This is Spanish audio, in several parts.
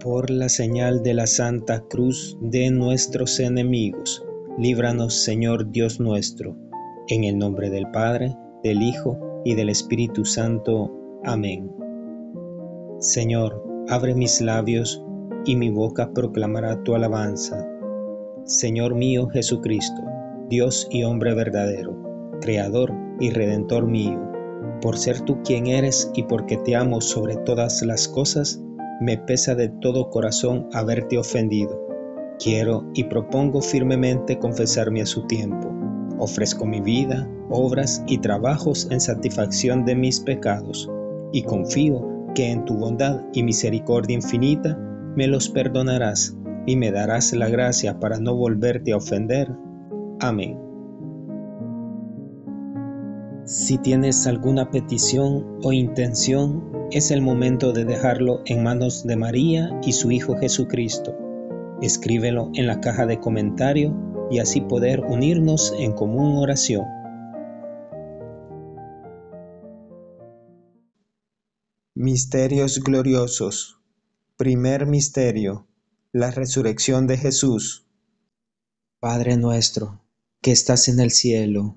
por la señal de la Santa Cruz de nuestros enemigos. Líbranos, Señor Dios nuestro, en el nombre del Padre, del Hijo y del Espíritu Santo. Amén. Señor, abre mis labios, y mi boca proclamará tu alabanza. Señor mío Jesucristo, Dios y hombre verdadero, Creador y Redentor mío, por ser tú quien eres y porque te amo sobre todas las cosas, me pesa de todo corazón haberte ofendido. Quiero y propongo firmemente confesarme a su tiempo. Ofrezco mi vida, obras y trabajos en satisfacción de mis pecados, y confío que en tu bondad y misericordia infinita me los perdonarás y me darás la gracia para no volverte a ofender. Amén. Si tienes alguna petición o intención, es el momento de dejarlo en manos de María y su Hijo Jesucristo. Escríbelo en la caja de comentario y así poder unirnos en común oración. Misterios gloriosos. Primer misterio: la resurrección de Jesús. Padre nuestro, que estás en el cielo,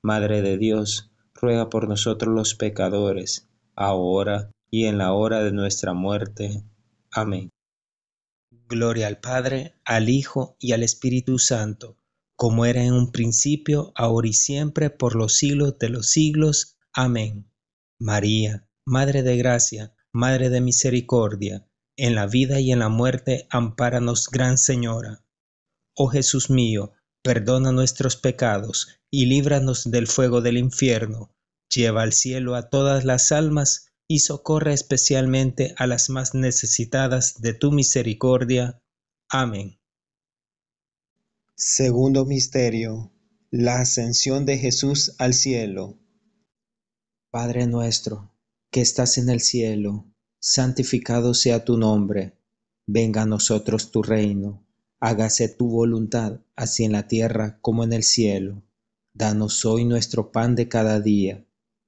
Madre de Dios, ruega por nosotros los pecadores, ahora y en la hora de nuestra muerte. Amén. Gloria al Padre, al Hijo y al Espíritu Santo, como era en un principio, ahora y siempre, por los siglos de los siglos. Amén. María, Madre de Gracia, Madre de Misericordia, en la vida y en la muerte, ampáranos, Gran Señora. Oh Jesús mío, perdona nuestros pecados y líbranos del fuego del infierno. Lleva al cielo a todas las almas y socorre especialmente a las más necesitadas de tu misericordia. Amén. Segundo misterio, la ascensión de Jesús al cielo. Padre nuestro, que estás en el cielo, santificado sea tu nombre. Venga a nosotros tu reino. Hágase tu voluntad, así en la tierra como en el cielo. Danos hoy nuestro pan de cada día.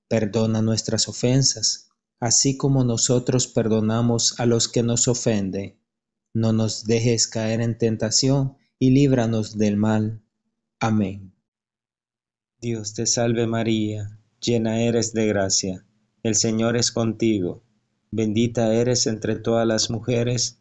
Perdona nuestras ofensas, así como nosotros perdonamos a los que nos ofenden. No nos dejes caer en tentación y líbranos del mal. Amén. Dios te salve María, llena eres de gracia. El Señor es contigo. Bendita eres entre todas las mujeres,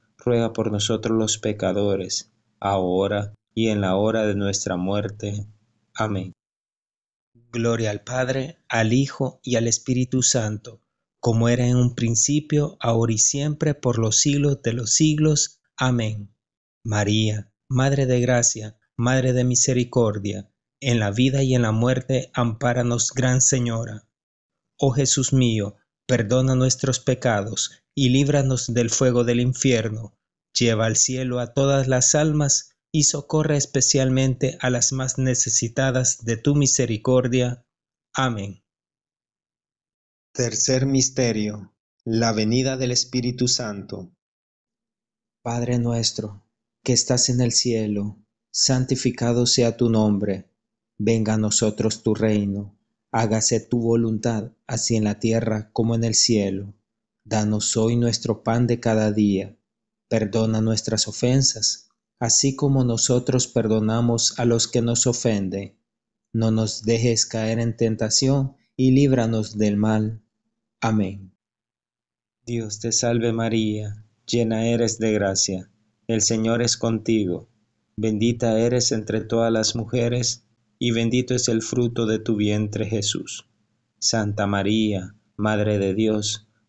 ruega por nosotros los pecadores, ahora y en la hora de nuestra muerte. Amén. Gloria al Padre, al Hijo y al Espíritu Santo, como era en un principio, ahora y siempre, por los siglos de los siglos. Amén. María, Madre de Gracia, Madre de Misericordia, en la vida y en la muerte, ampáranos, Gran Señora. Oh Jesús mío, perdona nuestros pecados y líbranos del fuego del infierno. Lleva al cielo a todas las almas y socorre especialmente a las más necesitadas de tu misericordia. Amén. Tercer misterio, la venida del Espíritu Santo. Padre nuestro, que estás en el cielo, santificado sea tu nombre. Venga a nosotros tu reino. Hágase tu voluntad, así en la tierra como en el cielo. Danos hoy nuestro pan de cada día. Perdona nuestras ofensas, así como nosotros perdonamos a los que nos ofenden. No nos dejes caer en tentación y líbranos del mal. Amén. Dios te salve María, llena eres de gracia. El Señor es contigo. Bendita eres entre todas las mujeres, y bendito es el fruto de tu vientre, Jesús. Santa María, Madre de Dios,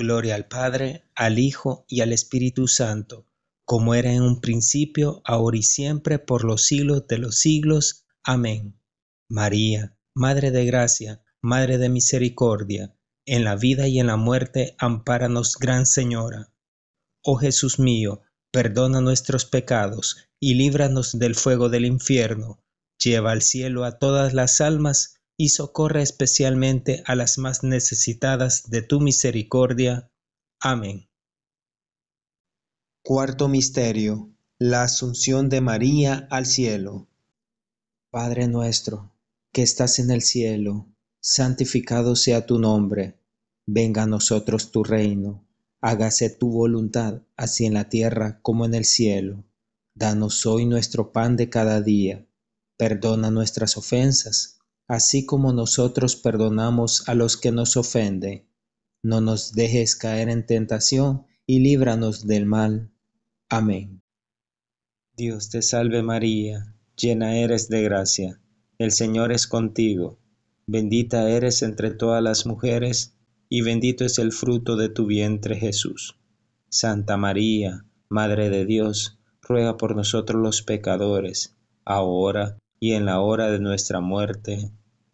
Gloria al Padre, al Hijo y al Espíritu Santo, como era en un principio, ahora y siempre, por los siglos de los siglos. Amén. María, Madre de Gracia, Madre de Misericordia, en la vida y en la muerte, ampáranos, Gran Señora. Oh Jesús mío, perdona nuestros pecados y líbranos del fuego del infierno. Lleva al cielo a todas las almas y socorre especialmente a las más necesitadas de tu misericordia. Amén. Cuarto misterio: la asunción de María al cielo. Padre nuestro, que estás en el cielo, santificado sea tu nombre. Venga a nosotros tu reino. Hágase tu voluntad, así en la tierra como en el cielo. Danos hoy nuestro pan de cada día. Perdona nuestras ofensas, así como nosotros perdonamos a los que nos ofenden. No nos dejes caer en tentación y líbranos del mal. Amén. Dios te salve María, llena eres de gracia. El Señor es contigo. Bendita eres entre todas las mujeres, y bendito es el fruto de tu vientre Jesús. Santa María, Madre de Dios, ruega por nosotros los pecadores, ahora y en la hora de nuestra muerte.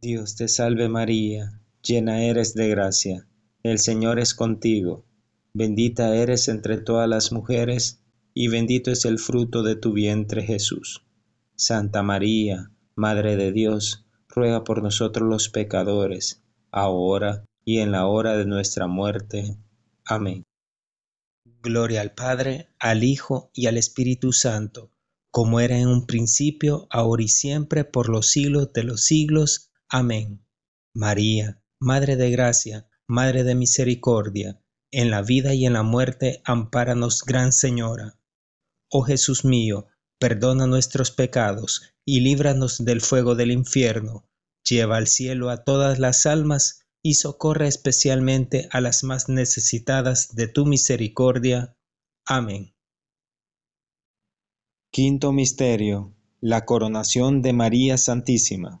Dios te salve María, llena eres de gracia, el Señor es contigo, bendita eres entre todas las mujeres, y bendito es el fruto de tu vientre Jesús. Santa María, Madre de Dios, ruega por nosotros los pecadores, ahora y en la hora de nuestra muerte. Amén. Gloria al Padre, al Hijo y al Espíritu Santo, como era en un principio, ahora y siempre, por los siglos de los siglos. Amén. María, Madre de Gracia, Madre de Misericordia, en la vida y en la muerte, ampáranos, Gran Señora. Oh Jesús mío, perdona nuestros pecados y líbranos del fuego del infierno. Lleva al cielo a todas las almas y socorre especialmente a las más necesitadas de tu misericordia. Amén. Quinto misterio: la coronación de María Santísima.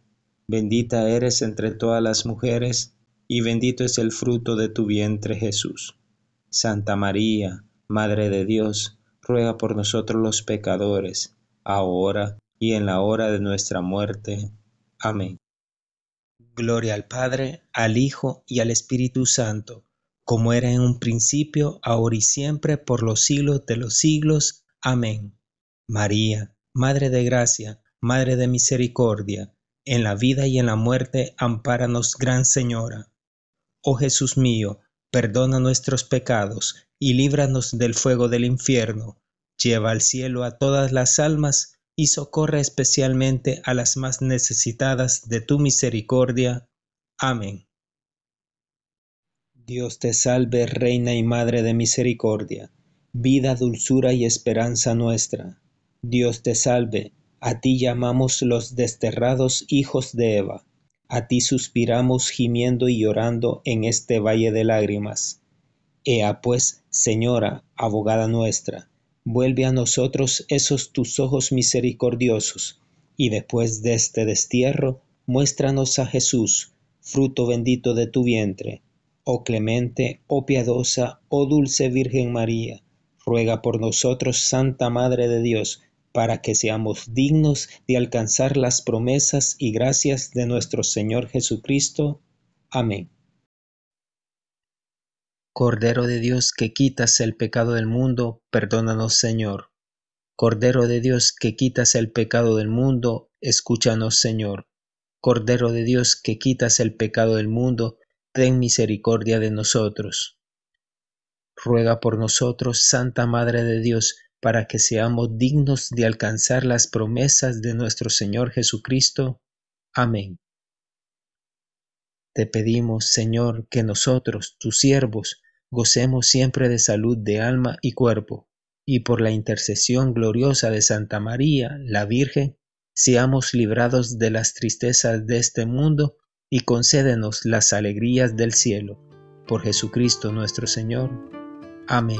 Bendita eres entre todas las mujeres, y bendito es el fruto de tu vientre, Jesús. Santa María, Madre de Dios, ruega por nosotros los pecadores, ahora y en la hora de nuestra muerte. Amén. Gloria al Padre, al Hijo y al Espíritu Santo, como era en un principio, ahora y siempre, por los siglos de los siglos. Amén. María, Madre de Gracia, Madre de Misericordia, en la vida y en la muerte, ampáranos, Gran Señora. Oh Jesús mío, perdona nuestros pecados y líbranos del fuego del infierno. Lleva al cielo a todas las almas y socorre especialmente a las más necesitadas de tu misericordia. Amén. Dios te salve, Reina y Madre de Misericordia, vida, dulzura y esperanza nuestra. Dios te salve, a ti llamamos los desterrados hijos de Eva, a ti suspiramos gimiendo y llorando en este valle de lágrimas. Ea pues, Señora, abogada nuestra, vuelve a nosotros esos tus ojos misericordiosos, y después de este destierro, muéstranos a Jesús, fruto bendito de tu vientre. Oh clemente, oh piadosa, oh dulce Virgen María, ruega por nosotros, Santa Madre de Dios, para que seamos dignos de alcanzar las promesas y gracias de nuestro Señor Jesucristo. Amén. Cordero de Dios, que quitas el pecado del mundo, perdónanos, Señor. Cordero de Dios, que quitas el pecado del mundo, escúchanos, Señor. Cordero de Dios, que quitas el pecado del mundo, ten misericordia de nosotros. Ruega por nosotros, Santa Madre de Dios, para que seamos dignos de alcanzar las promesas de nuestro Señor Jesucristo. Amén. Te pedimos, Señor, que nosotros, tus siervos, gocemos siempre de salud de alma y cuerpo, y por la intercesión gloriosa de Santa María, la Virgen, seamos librados de las tristezas de este mundo y concédenos las alegrías del cielo. Por Jesucristo nuestro Señor. Amén.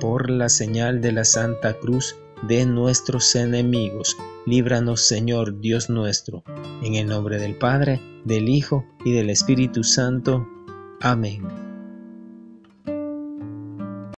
Por la señal de la Santa Cruz de nuestros enemigos, líbranos, Señor Dios nuestro. En el nombre del Padre, del Hijo y del Espíritu Santo. Amén.